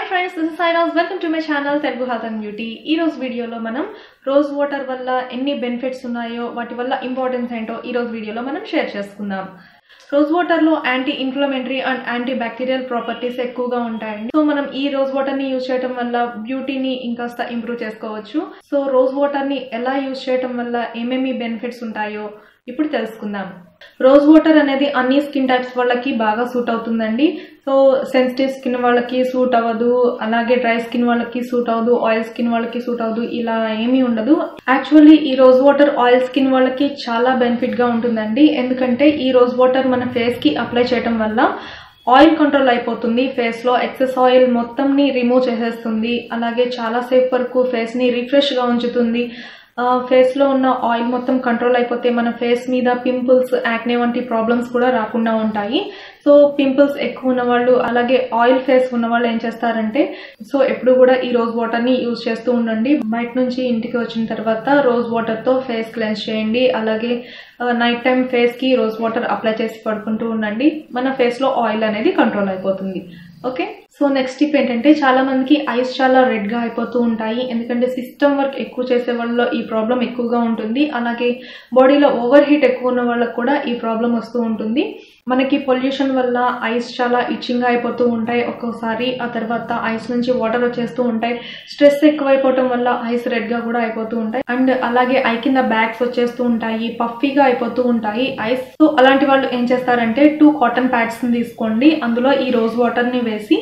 Hi friends, this is Sairaj. Welcome to my channel Telugu Health and Beauty. Ee roju video lo manam rose water valla enni benefits unnayo, vati valla importance ento ee roju video lo manam share cheskundam. Rose water lo anti-inflammatory and antibacterial properties ekkuva untayandi. So manam ee rose water ni use cheyatam valla beauty ni inkasta improve chesukovachu. So rose water ni ela use cheyatam valla ememi benefits untayo ఇప్పుడు తెలుసుకుందాం. Rose water అనేది అన్ని skin types వాళ్ళకి బాగా suit అవుతుందండి. So sensitive skin వాళ్ళకి suit అవ్వదు, అలాగే డ్రై స్కిన్ వాళ్ళకి సూట్ అవ్వదు, ఆయిల్ స్కిన్ వాళ్ళకి సూట్ అవ్వదు, ఇలా ఏమీ ఉండదు. యాక్చువల్లీ ఈ రోజ్ వాటర్ ఆయిల్ స్కిన్ వాళ్ళకి చాలా బెనిఫిట్ గా ఉంటుందండి. ఎందుకంటే ఈ రోజ్ వాటర్ మన ఫేస్ కి అప్లై చేయడం వల్ల ఆయిల్ కంట్రోల్ అయిపోతుంది, ఫేస్ లో ఎక్సెస్ ఆయిల్ మొత్తం ని రిమూవ్ చేసేస్తుంది, అలాగే చాలా సేపు వరకు ఫేస్ ని రిఫ్రెష్ గా ఉంచుతుంది. ఫేస్ లో ఉన్న ఆయిల్ మొత్తం కంట్రోల్ అయిపోతే మన ఫేస్ మీద పింపుల్స్, యాక్నే వంటి ప్రాబ్లమ్స్ కూడా రాకుండా ఉంటాయి. సో పింపుల్స్ ఎక్కువ ఉన్న వాళ్ళు, అలాగే ఆయిల్ ఫేస్ ఉన్న వాళ్ళు ఏం చేస్తారంటే, సో ఎప్పుడు కూడా ఈ రోజ్ వాటర్ ని యూజ్ చేస్తూ ఉండండి. బయట నుంచి ఇంటికి వచ్చిన తర్వాత రోజ్ వాటర్ తో ఫేస్ క్లెన్స్ చేయండి, అలాగే నైట్ టైం ఫేస్ కి రోజ్ వాటర్ అప్లై చేసి పడుకుంటూ ఉండండి. మన ఫేస్ లో ఆయిల్ అనేది కంట్రోల్ అయిపోతుంది. ఓకే, సో నెక్స్ట్ టిప్ ఏంటంటే, చాలా మందికి ఐస్ చాలా రెడ్ గా అయిపోతూ ఉంటాయి. ఎందుకంటే సిస్టమ్ వర్క్ ఎక్కువ చేసే వాళ్ళలో ఈ ప్రాబ్లం ఎక్కువగా ఉంటుంది, అలాగే బాడీలో ఓవర్ హీట్ ఎక్కువ ఉన్న వాళ్ళకు కూడా ఈ ప్రాబ్లం వస్తూ ఉంటుంది. మనకి పొల్యూషన్ వల్ల ఐస్ చాలా ఇచ్చింగ్ అయిపోతూ ఉంటాయి ఒక్కోసారి, ఆ తర్వాత ఐస్ నుంచి వాటర్ వచ్చేస్తూ ఉంటాయి. స్ట్రెస్ ఎక్కువైపోవటం వల్ల ఐస్ రెడ్ గా కూడా అయిపోతూ ఉంటాయి. అండ్ అలాగే ఐ కింద బ్యాగ్స్ వచ్చేస్తూ ఉంటాయి, పఫీగా అయిపోతూ ఉంటాయి ఐస్. సో అలాంటి వాళ్ళు ఏం చేస్తారంటే, 2 కాటన్ ప్యాడ్స్ ని తీసుకోండి, అందులో ఈ రోజ్ వాటర్ ని వేసి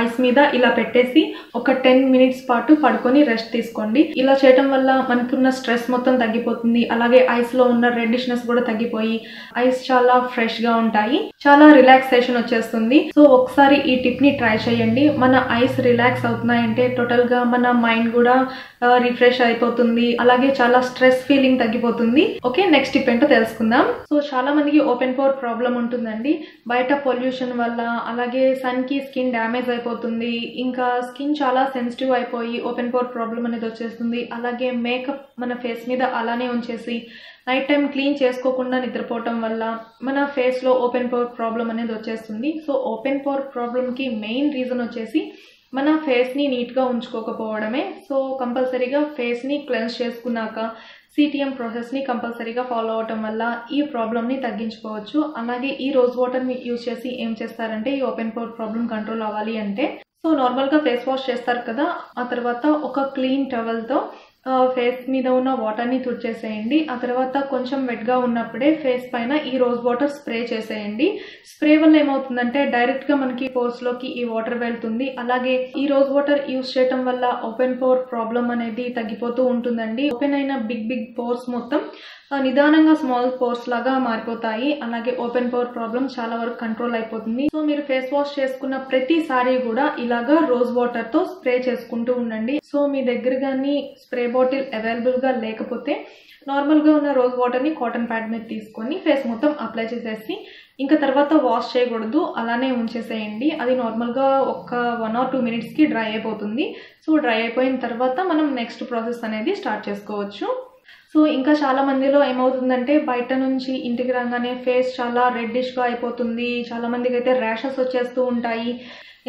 ఐస్ మీద ఇలా పెట్టేసి ఒక 10 minutes పాటు పడుకొని రెస్ట్ తీసుకోండి. ఇలా చేయటం వల్ల మనకున్న స్ట్రెస్ మొత్తం తగ్గిపోతుంది, అలాగే ఐస్ లో ఉన్న రెడ్డిష్నెస్ కూడా తగ్గిపోయి ఐస్ చాలా ఫ్రెష్ గా ఉంటాయి, చాలా రిలాక్సేషన్ వచ్చేస్తుంది. సో ఒకసారి ఈ టిప్ ని ట్రై చేయండి. మన ఐస్ రిలాక్స్ అవుతున్నాయంటే టోటల్ గా మన మైండ్ కూడా రిఫ్రెష్ అయిపోతుంది, అలాగే చాలా స్ట్రెస్ ఫీలింగ్ తగ్గిపోతుంది. ఓకే, నెక్స్ట్ టిప్ ఏంటో తెలుసుకుందాం. సో చాలా మందికి ఓపెన్ పోర్ ప్రాబ్లం ఉంటుందండి. బయట పొల్యూషన్ వల్ల, అలాగే సన్ కి స్కిన్ డ్యామేజ్ అయిపోతుంది, ఇంకా స్కిన్ చాలా సెన్సిటివ్ అయిపోయి ఓపెన్ పోర్ ప్రాబ్లం అనేది వచ్చేస్తుంది. అలాగే మేకప్ మన ఫేస్ మీద అలానే ఉంచేసి నైట్ టైం క్లీన్ చేసుకోకుండా నిద్రపోవటం వల్ల మన ఫేస్ లో ఓపెన్ పోర్ ప్రాబ్లం అనేది వచ్చేస్తుంది. సో ఓపెన్ పోర్ ప్రాబ్లం కి మెయిన్ రీజన్ వచ్చేసి మన ఫేస్ ని నీట్ గా ఉంచుకోకపోవడమే. సో కంపల్సరీగా ఫేస్ ని క్లెన్స్ చేసుకున్నాక CTM ప్రాసెస్ ని కంపల్సరీగా ఫాలో అవటం వల్ల ఈ ప్రాబ్లమ్ ని తగ్గించుకోవచ్చు. అలాగే ఈ రోజ్ వాటర్ ని యూజ్ చేసి ఏం చేస్తారంటే, ఈ ఓపెన్ పోర్ ప్రాబ్లం కంట్రోల్ అవ్వాలి అంటే, సో నార్మల్ గా ఫేస్ వాష్ చేస్తారు కదా, ఆ తర్వాత ఒక క్లీన్ టవల్ తో ఫేస్ మీద ఉన్న వాటర్ ని తుడిచేసేయండి. ఆ తర్వాత కొంచెం వెట్ గా ఉన్నప్పుడే ఫేస్ పైన ఈ రోజ్ వాటర్ స్ప్రే చేసేయండి. స్ప్రే వల్ల ఏమవుతుందంటే, డైరెక్ట్ గా మనకి పోర్స్ లోకి ఈ వాటర్ వెళ్తుంది, అలాగే ఈ రోజ్ వాటర్ యూజ్ చేయటం వల్ల ఓపెన్ పోర్ ప్రాబ్లం అనేది తగ్గిపోతూ ఉంటుందండి. ఓపెన్ అయిన బిగ్ పోర్స్ మొత్తం నిదానంగా స్మాల్ పోర్స్ లాగా మారిపోతాయి, అలాగే ఓపెన్ పోర్ ప్రాబ్లం చాలా వరకు కంట్రోల్ అయిపోతుంది. సో మీరు ఫేస్ వాష్ చేసుకున్న ప్రతిసారి కూడా ఇలాగా రోజ్ వాటర్ తో స్ప్రే చేసుకుంటూ ఉండండి. సో మీ దగ్గర గానీ స్ప్రే బాటిల్ అవైలబుల్ గా లేకపోతే నార్మల్ గా ఉన్న రోజ్ వాటర్ ని కాటన్ ప్యాడ్ మీద తీసుకొని ఫేస్ మొత్తం అప్లై చేసేసి ఇంకా తర్వాత వాష్ చేయకూడదు, అలానే ఉంచేసేయండి. అది నార్మల్ గా ఒక 1 or 2 minutes కి డ్రై అయిపోతుంది. సో డ్రై అయిపోయిన తర్వాత మనం నెక్స్ట్ ప్రాసెస్ అనేది స్టార్ట్ చేసుకోవచ్చు. సో ఇంకా చాలా మందిలో ఏమవుతుందంటే, బయట నుంచి ఇంటికి రాగానే ఫేస్ చాలా రెడ్డిష్ గా అయిపోతుంది, చాలా మందికి అయితే ర్యాషెస్ వచ్చేస్తూ ఉంటాయి.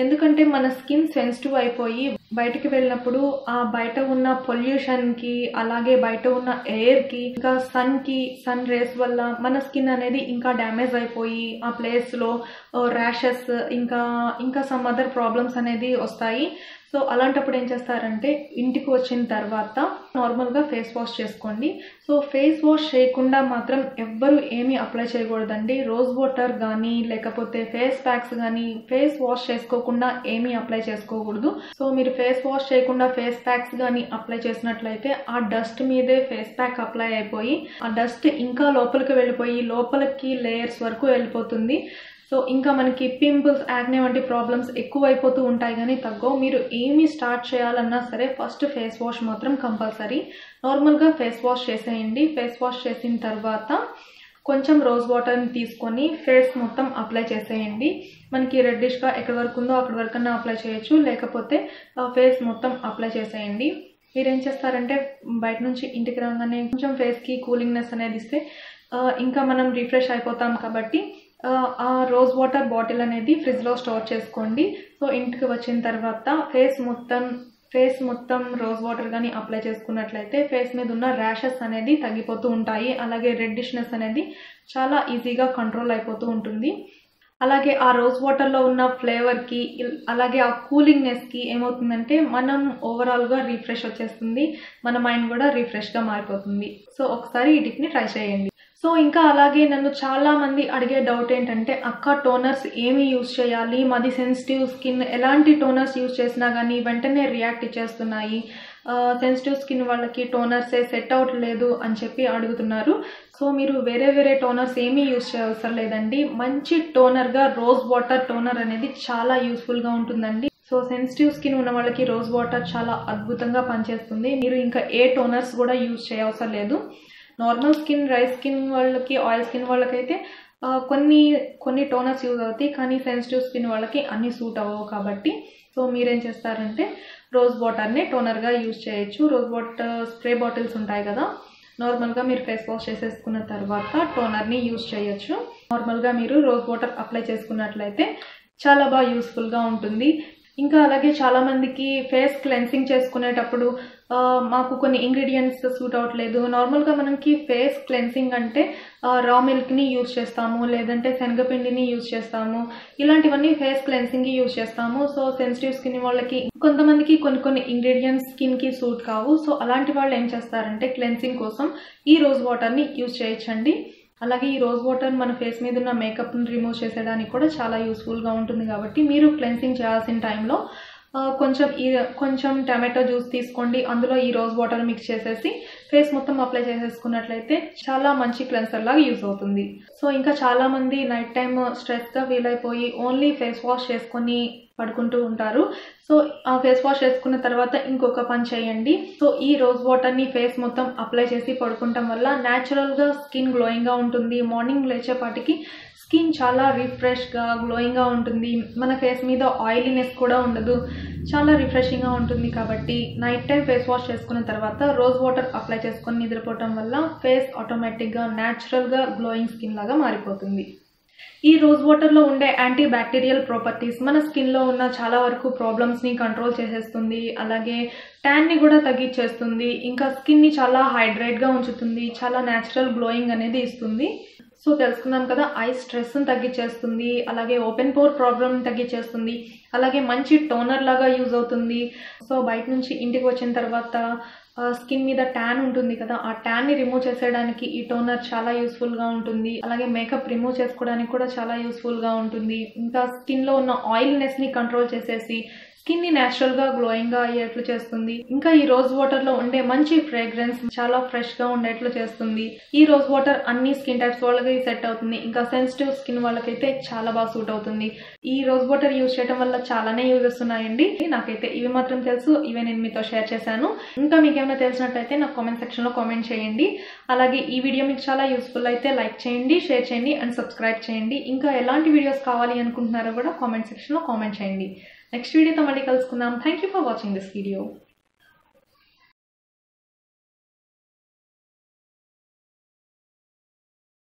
ఎందుకంటే మన స్కిన్ సెన్సిటివ్ అయిపోయి బయటకి వెళ్ళినప్పుడు ఆ బయట ఉన్న పొల్యూషన్ కి, అలాగే బయట ఉన్న ఎయిర్ కి, ఇంకా సన్ కి, సన్ రేస్ వల్ల మన స్కిన్ అనేది ఇంకా డ్యామేజ్ అయిపోయి ఆ ప్లేస్ లో ర్యాషెస్ ఇంకా సమ్ అదర్ ప్రాబ్లమ్స్ అనేది వస్తాయి. సో అలాంటప్పుడు ఏం చేస్తారంటే, ఇంటికి వచ్చిన తర్వాత నార్మల్గా ఫేస్ వాష్ చేసుకోండి. సో ఫేస్ వాష్ చేయకుండా మాత్రం ఎవ్వరూ ఏమీ అప్లై చేయకూడదండి. రోజ్ వాటర్ కానీ లేకపోతే ఫేస్ ప్యాక్స్ కానీ ఫేస్ వాష్ చేసుకోకుండా ఏమీ అప్లై చేసుకోకూడదు. సో మీరు ఫేస్ వాష్ చేయకుండా ఫేస్ ప్యాక్స్ కానీ అప్లై చేసినట్లయితే ఆ డస్ట్ మీదే ఫేస్ ప్యాక్ అప్లై అయిపోయి ఆ డస్ట్ ఇంకా లోపలికి వెళ్ళిపోయి లోపలికి లేయర్స్ వరకు వెళ్ళిపోతుంది. సో ఇంకా మనకి పింపుల్స్, యాక్నే వంటి ప్రాబ్లమ్స్ ఎక్కువ అయిపోతూ ఉంటాయి కానీ తగ్గవు. మీరు ఏమి స్టార్ట్ చేయాలన్నా సరే ఫస్ట్ ఫేస్ వాష్ మాత్రం కంపల్సరీ. నార్మల్గా ఫేస్ వాష్ చేసేయండి. ఫేస్ వాష్ చేసిన తర్వాత కొంచెం రోజ్ వాటర్ని తీసుకొని ఫేస్ మొత్తం అప్లై చేసేయండి. మనకి రెడ్డిష్గా ఎక్కడి వరకు ఉందో అక్కడి వరకన్నా అప్లై చేయొచ్చు, లేకపోతే ఫేస్ మొత్తం అప్లై చేసేయండి. మీరేం చేస్తారంటే, బయట నుంచి ఇంటికి రాగానే కొంచెం ఫేస్కి కూలింగ్నెస్ అనేది ఇస్తే ఇంకా మనం రిఫ్రెష్ అయిపోతాం కాబట్టి rose water bottle anedi fridge lo store chesukondi. So intiki vachin tarvata face mottham rose water gani apply chesukunnatlaite face meeda unna rashes anedi tagipotu untayi, alage reddishness anedi chala easy ga control ayipotu untundi. అలాగే ఆ rose water లో ఉన్న flavour కి అలాగే ఆ coolingness కి ఏమవుతుందంటే మనం ఓవరాల్ గా రిఫ్రెష్ వచ్చేస్తుంది, మన మైండ్ కూడా రిఫ్రెష్ గా మారిపోతుంది. సో ఒకసారి ఈ టిప్ ని ట్రై చేయండి. సో ఇంకా అలాగే నన్ను చాలా మంది అడిగే డౌట్ ఏంటంటే, అక్క టోనర్స్ ఏమి యూజ్ చేయాలి, మాది సెన్సిటివ్ స్కిన్, ఎలాంటి టోనర్స్ యూజ్ చేసినా కానీ వెంటనే రియాక్ట్ చేస్తున్నాయి, సెన్సిటివ్ స్కిన్ వాళ్ళకి టోనర్సే సెట్ అవ్వట్లేదు అని చెప్పి అడుగుతున్నారు. సో మీరు వేరే వేరే టోనర్స్ ఏమీ యూజ్ చేయవసరం లేదండి, మంచి టోనర్గా రోజ్ వాటర్ టోనర్ అనేది చాలా యూస్ఫుల్గా ఉంటుందండి. సో సెన్సిటివ్ స్కిన్ ఉన్న వాళ్ళకి రోజ్ వాటర్ చాలా అద్భుతంగా పనిచేస్తుంది, మీరు ఇంకా ఏ టోనర్స్ కూడా యూజ్ చేయవసరం లేదు. నార్మల్ స్కిన్, డ్రై స్కిన్ వాళ్ళకి, ఆయిల్ స్కిన్ వాళ్ళకైతే కొన్ని టోనర్స్ యూజ్ అవుతాయి, కానీ సెన్సిటివ్ స్కిన్ వాళ్ళకి అన్ని సూట్ అవ్వవు కాబట్టి సో మీరేం చేస్తారంటే రోజ్ వాటర్ని టోనర్గా యూజ్ చేయొచ్చు. రోజ్ వాటర్ స్ప్రే బాటిల్స్ ఉంటాయి కదా, నార్మల్గా మీరు ఫేస్ వాష్ చేసేసుకున్న తర్వాత టోనర్ని యూజ్ చేయొచ్చు. నార్మల్గా మీరు రోజ్ వాటర్ అప్లై చేసుకున్నట్లయితే చాలా బాగా యూస్ఫుల్గా ఉంటుంది. ఇంకా అలాగే చాలామందికి ఫేస్ క్లెన్సింగ్ చేసుకునేటప్పుడు మాకు కొన్ని ఇంగ్రీడియంట్స్ సూట్ అవ్వట్లేదు, నార్మల్గా మనకి ఫేస్ క్లెన్సింగ్ అంటే రా మిల్క్ని యూజ్ చేస్తాము, లేదంటే శనగపిండిని యూజ్ చేస్తాము, ఇలాంటివన్నీ ఫేస్ క్లెన్సింగ్కి యూజ్ చేస్తాము. సో సెన్సిటివ్ స్కిన్ వాళ్ళకి కొంతమందికి కొన్ని ఇంగ్రీడియంట్స్ స్కిన్కి సూట్ కావు. సో అలాంటి వాళ్ళు ఏం చేస్తారంటే క్లెన్సింగ్ కోసం ఈ రోజ్ వాటర్ని యూజ్ చేయొచ్చండి. అలాగే ఈ రోజ్ వాటర్ మన ఫేస్ మీద ఉన్న మేకప్ని రిమూవ్ చేసేదానికి కూడా చాలా యూస్ఫుల్గా ఉంటుంది. కాబట్టి మీరు క్లెన్సింగ్ చేయాల్సిన టైంలో కొంచెం టమాటో జ్యూస్ తీసుకోండి, అందులో ఈ రోజ్ వాటర్ మిక్స్ చేసేసి ఫేస్ మొత్తం అప్లై చేసేసుకున్నట్లయితే చాలా మంచి క్లెన్సర్ లాగా యూజ్ అవుతుంది. సో ఇంకా చాలామంది నైట్ టైం స్ట్రెస్గా ఫీల్ అయిపోయి ఓన్లీ ఫేస్ వాష్ చేసుకొని పడుకుంటూ ఉంటారు. సో ఆ ఫేస్ వాష్ చేసుకున్న తర్వాత ఇంకొక పని చేయండి. సో ఈ రోజ్ వాటర్ని ఫేస్ మొత్తం అప్లై చేసి పడుకుంటాం వల్ల న్యాచురల్గా స్కిన్ గ్లోయింగ్గా ఉంటుంది. మార్నింగ్ లేచేపాటికి స్కిన్ చాలా రిఫ్రెష్గా గ్లోయింగ్గా ఉంటుంది, మన ఫేస్ మీద ఆయిలీనెస్ కూడా ఉండదు, చాలా రిఫ్రెషింగ్గా ఉంటుంది. కాబట్టి నైట్ టైం ఫేస్ వాష్ చేసుకున్న తర్వాత రోజ్ వాటర్ అప్లై చేసుకొని నిద్రపోవటం వల్ల ఫేస్ ఆటోమేటిక్గా న్యాచురల్గా గ్లోయింగ్ స్కిన్ లాగా మారిపోతుంది. ఈ రోజ్ వాటర్లో ఉండే యాంటీ బ్యాక్టీరియల్ ప్రాపర్టీస్ మన స్కిన్లో ఉన్న చాలా వరకు ప్రాబ్లమ్స్ని కంట్రోల్ చేసేస్తుంది, అలాగే ట్యాన్ని కూడా తగ్గించేస్తుంది, ఇంకా స్కిన్ని చాలా హైడ్రేట్గా ఉంచుతుంది, చాలా న్యాచురల్ గ్లోయింగ్ అనేది ఇస్తుంది. సో తెలుసుకున్నాం కదా, ఐ స్ట్రెస్ని తగ్గించేస్తుంది, అలాగే ఓపెన్ పోర్ ప్రాబ్లమ్ని తగ్గించేస్తుంది, అలాగే మంచి టోనర్ లాగా యూజ్ అవుతుంది. సో బయట నుంచి ఇంటికి వచ్చిన తర్వాత స్కిన్ మీద ట్యాన్ ఉంటుంది కదా, ఆ ట్యాన్ని రిమూవ్ చేసేయడానికి ఈ టోనర్ చాలా యూస్ఫుల్గా ఉంటుంది. అలాగే మేకప్ రిమూవ్ చేసుకోవడానికి కూడా చాలా యూస్ఫుల్గా ఉంటుంది. ఇంకా స్కిన్లో ఉన్న ఆయిల్నెస్ని కంట్రోల్ చేసేసి స్కిన్ని న్యాచురల్గా గ్లోయింగ్గా అయ్యేట్లు చేస్తుంది. ఇంకా ఈ రోజ్ వాటర్లో ఉండే మంచి ఫ్రేగ్రెన్స్ చాలా ఫ్రెష్గా ఉండేట్లు చేస్తుంది. ఈ రోజ్ వాటర్ అన్ని స్కిన్ టైప్స్ వాళ్ళకి సెట్ అవుతుంది, ఇంకా సెన్సిటివ్ స్కిన్ వాళ్ళకైతే చాలా బాగా సూట్ అవుతుంది. ఈ రోజ్ వాటర్ యూజ్ చేయడం వల్ల చాలానే యూజెస్ ఉన్నాయండి. నాకైతే ఇవి మాత్రం తెలుసు, ఇవే నేను మీతో షేర్ చేశాను. ఇంకా మీకేమైనా తెలిసినట్లయితే నాకు కామెంట్ సెక్షన్లో కామెంట్ చేయండి. అలాగే ఈ వీడియో మీకు చాలా యూస్ఫుల్ అయితే లైక్ చేయండి, షేర్ చేయండి అండ్ సబ్స్క్రైబ్ చేయండి. ఇంకా ఎలాంటి వీడియోస్ కావాలి అనుకుంటున్నారో కూడా కామెంట్ సెక్షన్లో కామెంట్ చేయండి. Next video, thank you for watching this video.